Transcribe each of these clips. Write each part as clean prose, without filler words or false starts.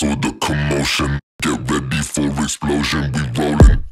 So the commotion, get ready for explosion, we rollin'.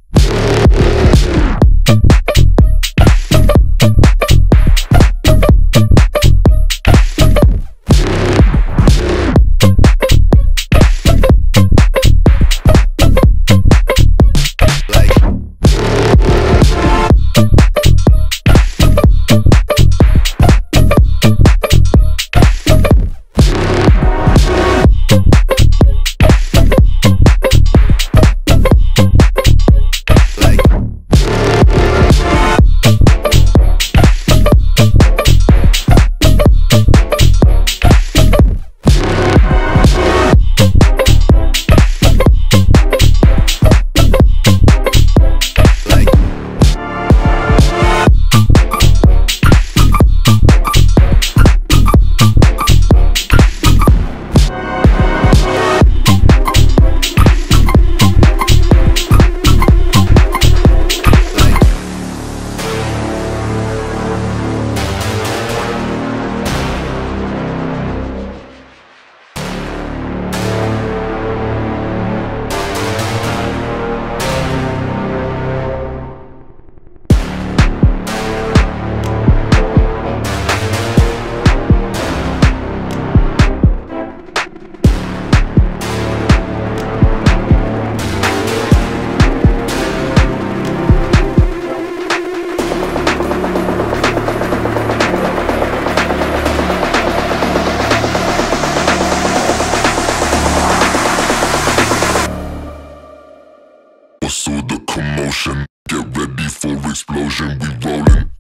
So the commotion, get ready for explosion, we rollin'.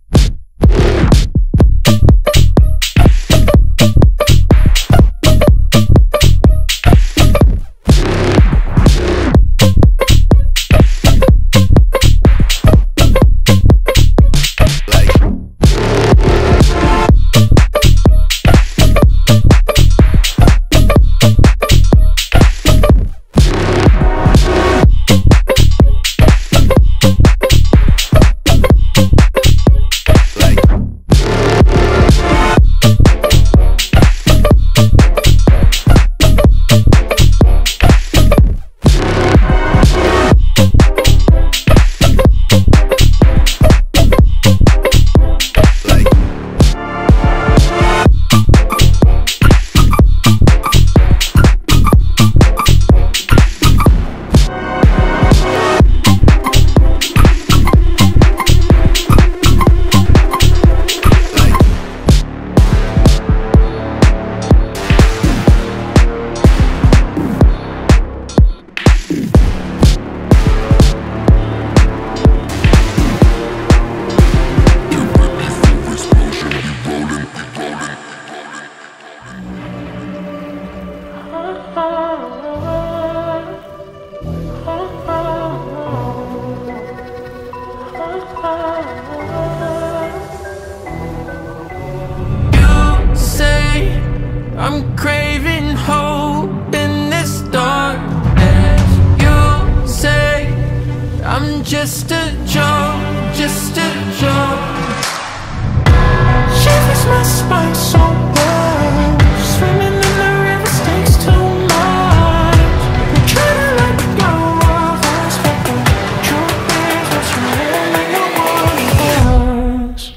I'm craving hope in this darkness. You say I'm just a joke, just a joke. She makes my spine so cold. Swimming in the river stinks too much. I'm trying to let go of us, but the truth is what's real and no one else.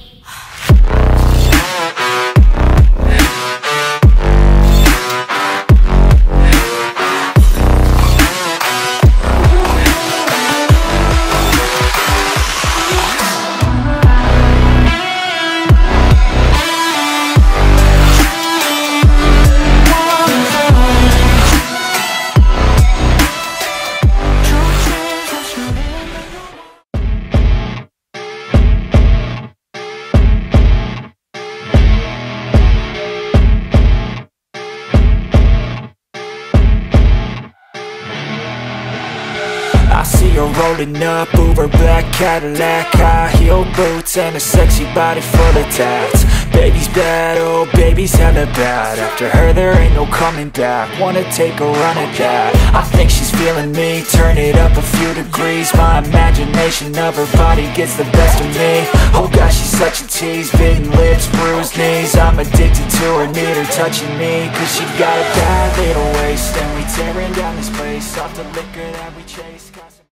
I see her rolling up, Uber black Cadillac, high heel boots and a sexy body full of tats. Baby's bad, oh baby's hella bad. After her there ain't no coming back, wanna take a run at that. I think she's feeling me, turn it up a few degrees. My imagination of her body gets the best of me. Oh gosh, she's such a tease, bitten lips, bruised knees. I'm addicted to her, need her touching me, cause she got a bad little waist, and we tearing down this place off the liquor that we chase.